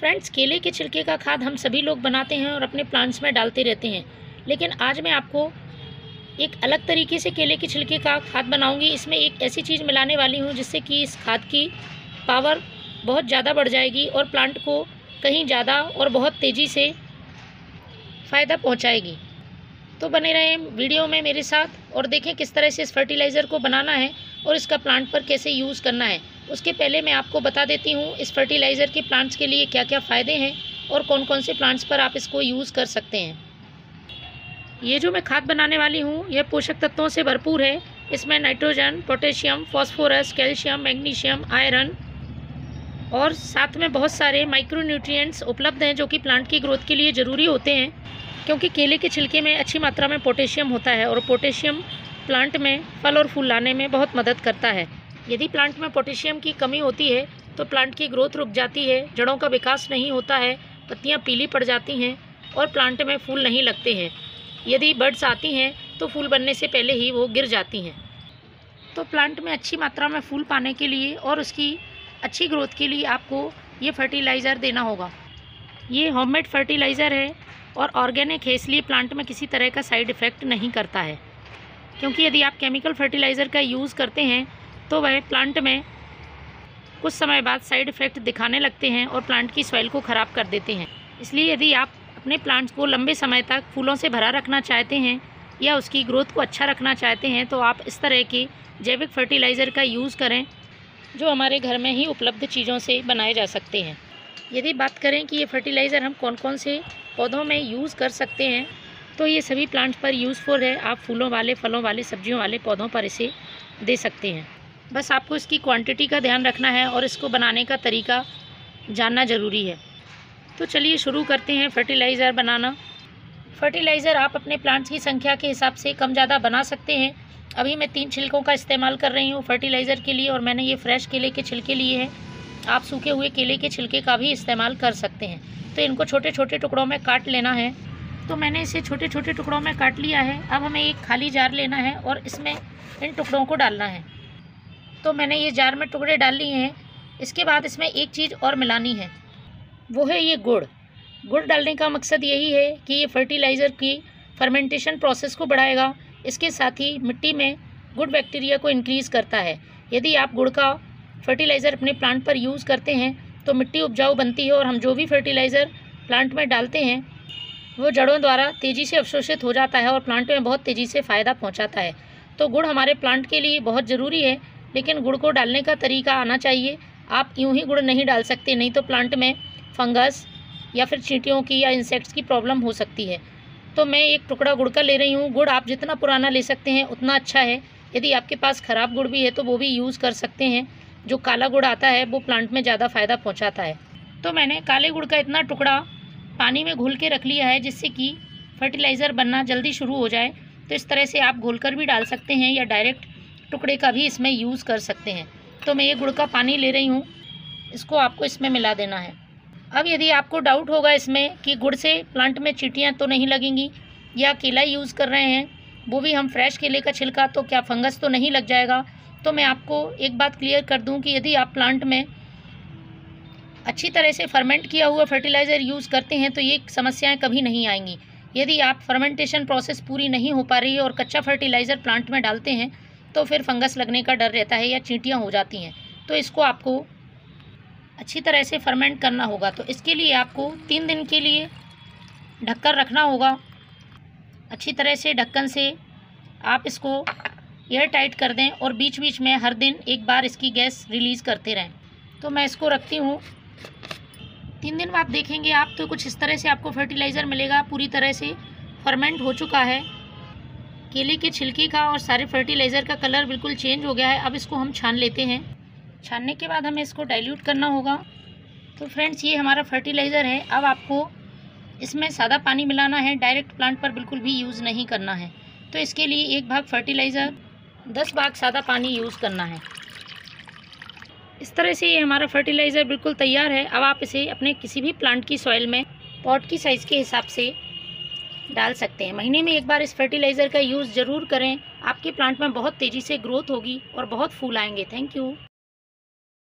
Friends, केले के छिलके का खाद हम सभी लोग बनाते हैं और अपने प्लांट्स में डालते रहते हैं, लेकिन आज मैं आपको एक अलग तरीके से केले के छिलके का खाद बनाऊंगी। इसमें एक ऐसी चीज़ मिलाने वाली हूं जिससे कि इस खाद की पावर बहुत ज़्यादा बढ़ जाएगी और प्लांट को कहीं ज़्यादा और बहुत तेज़ी से फ़ायदा पहुंचाएगी। तो बने रहें वीडियो में मेरे साथ और देखें किस तरह से इस फर्टिलाइज़र को बनाना है और इसका प्लांट पर कैसे यूज़ करना है। उसके पहले मैं आपको बता देती हूँ इस फर्टिलाइज़र के प्लांट्स के लिए क्या क्या फ़ायदे हैं और कौन कौन से प्लांट्स पर आप इसको यूज़ कर सकते हैं। ये जो मैं खाद बनाने वाली हूँ यह पोषक तत्वों से भरपूर है। इसमें nitrogen, potassium, phosphorus, calcium, magnesium, iron और साथ में बहुत सारे माइक्रोन्यूट्रिएंट्स उपलब्ध हैं जो कि प्लांट की ग्रोथ के लिए ज़रूरी होते हैं, क्योंकि केले के छिलके में अच्छी मात्रा में पोटेशियम होता है और पोटेशियम प्लांट में फल और फूल लाने में बहुत मदद करता है। यदि प्लांट में पोटेशियम की कमी होती है तो प्लांट की ग्रोथ रुक जाती है, जड़ों का विकास नहीं होता है, पत्तियाँ पीली पड़ जाती हैं और प्लांट में फूल नहीं लगते हैं। यदि बर्ड्स आती हैं तो फूल बनने से पहले ही वो गिर जाती हैं। तो प्लांट में अच्छी मात्रा में फूल पाने के लिए और उसकी अच्छी ग्रोथ के लिए आपको ये फर्टिलाइज़र देना होगा। ये होममेड फर्टिलाइज़र है और ऑर्गेनिक है, इसलिए प्लांट में किसी तरह का साइड इफ़ेक्ट नहीं करता है, क्योंकि यदि आप केमिकल फर्टिलाइज़र का यूज़ करते हैं तो वह प्लांट में कुछ समय बाद साइड इफ़ेक्ट दिखाने लगते हैं और प्लांट की सॉइल को ख़राब कर देते हैं। इसलिए यदि आप अपने प्लांट्स को लंबे समय तक फूलों से भरा रखना चाहते हैं या उसकी ग्रोथ को अच्छा रखना चाहते हैं तो आप इस तरह के जैविक फर्टिलाइज़र का यूज़ करें जो हमारे घर में ही उपलब्ध चीज़ों से बनाए जा सकते हैं। यदि बात करें कि ये फर्टिलाइज़र हम कौन कौन से पौधों में यूज़ कर सकते हैं तो ये सभी प्लांट्स पर यूज़फुल है। आप फूलों वाले, फलों वाले, सब्जियों वाले पौधों पर इसे दे सकते हैं। बस आपको इसकी क्वांटिटी का ध्यान रखना है और इसको बनाने का तरीका जानना ज़रूरी है। तो चलिए शुरू करते हैं फर्टिलाइज़र बनाना। फर्टिलाइज़र आप अपने प्लांट्स की संख्या के हिसाब से कम ज़्यादा बना सकते हैं। अभी मैं 3 छिलकों का इस्तेमाल कर रही हूँ फर्टिलाइज़र के लिए और मैंने ये फ्रेश केले के छिलके लिए हैं। आप सूखे हुए केले के छिलके का भी इस्तेमाल कर सकते हैं। तो इनको छोटे छोटे टुकड़ों में काट लेना है। तो मैंने इसे छोटे छोटे टुकड़ों में काट लिया है। अब हमें एक खाली जार लेना है और इसमें इन टुकड़ों को डालना है। तो मैंने ये जार में टुकड़े डाल लिए हैं। इसके बाद इसमें एक चीज़ और मिलानी है, वो है ये गुड़। गुड़ डालने का मकसद यही है कि ये फर्टिलाइज़र की फर्मेंटेशन प्रोसेस को बढ़ाएगा। इसके साथ ही मिट्टी में गुड बैक्टीरिया को इंक्रीज़ करता है। यदि आप गुड़ का फर्टिलाइज़र अपने प्लांट पर यूज़ करते हैं तो मिट्टी उपजाऊ बनती है और हम जो भी फर्टिलाइज़र प्लांट में डालते हैं वो जड़ों द्वारा तेज़ी से अवशोषित हो जाता है और प्लांट में बहुत तेज़ी से फ़ायदा पहुँचाता है। तो गुड़ हमारे प्लांट के लिए बहुत ज़रूरी है, लेकिन गुड़ को डालने का तरीका आना चाहिए। आप यूँ ही गुड़ नहीं डाल सकते, नहीं तो प्लांट में फंगस या फिर चींटियों की या इंसेक्ट्स की प्रॉब्लम हो सकती है। तो मैं एक टुकड़ा गुड़ का ले रही हूँ। गुड़ आप जितना पुराना ले सकते हैं उतना अच्छा है। यदि आपके पास ख़राब गुड़ भी है तो वो भी यूज़ कर सकते हैं। जो काला गुड़ आता है वो प्लांट में ज़्यादा फ़ायदा पहुँचाता है। तो मैंने काले गुड़ का इतना टुकड़ा पानी में घोल के रख लिया है जिससे कि फर्टिलाइज़र बनना जल्दी शुरू हो जाए। तो इस तरह से आप घोल कर भी डाल सकते हैं या डायरेक्ट टुकड़े का भी इसमें यूज़ कर सकते हैं। तो मैं ये गुड़ का पानी ले रही हूँ, इसको आपको इसमें मिला देना है। अब यदि आपको डाउट होगा इसमें कि गुड़ से प्लांट में चींटियां तो नहीं लगेंगी, या केला यूज़ कर रहे हैं वो भी हम फ्रेश केले का छिलका, तो क्या फंगस तो नहीं लग जाएगा? तो मैं आपको एक बात क्लियर कर दूं कि यदि आप प्लांट में अच्छी तरह से फर्मेंट किया हुआ फर्टिलाइज़र यूज़ करते हैं तो ये समस्याएँ कभी नहीं आएंगी। यदि आप फर्मेंटेशन प्रोसेस पूरी नहीं हो पा रही है और कच्चा फर्टिलाइज़र प्लांट में डालते हैं तो फिर फंगस लगने का डर रहता है या चींटियाँ हो जाती हैं। तो इसको आपको अच्छी तरह से फर्मेंट करना होगा। तो इसके लिए आपको 3 दिन के लिए ढककर रखना होगा। अच्छी तरह से ढक्कन से आप इसको एयर टाइट कर दें और बीच बीच में हर दिन एक बार इसकी गैस रिलीज़ करते रहें। तो मैं इसको रखती हूँ। 3 दिन बाद देखेंगे आप तो कुछ इस तरह से आपको फर्टिलाइज़र मिलेगा। पूरी तरह से फर्मेंट हो चुका है केले के छिलके का और सारे फर्टिलाइज़र का कलर बिल्कुल चेंज हो गया है। अब इसको हम छान लेते हैं। छानने के बाद हमें इसको डाइल्यूट करना होगा। तो फ्रेंड्स, ये हमारा फर्टिलाइज़र है। अब आपको इसमें सादा पानी मिलाना है, डायरेक्ट प्लांट पर बिल्कुल भी यूज़ नहीं करना है। तो इसके लिए 1 भाग फर्टिलाइज़र, 10 भाग सादा पानी यूज़ करना है। इस तरह से ये हमारा फर्टिलाइज़र बिल्कुल तैयार है। अब आप इसे अपने किसी भी प्लांट की सॉइल में पॉट की साइज़ के हिसाब से डाल सकते हैं। महीने में 1 बार इस फर्टिलाइज़र का यूज़ ज़रूर करें। आपके प्लांट में बहुत तेज़ी से ग्रोथ होगी और बहुत फूल आएंगे। Thank you.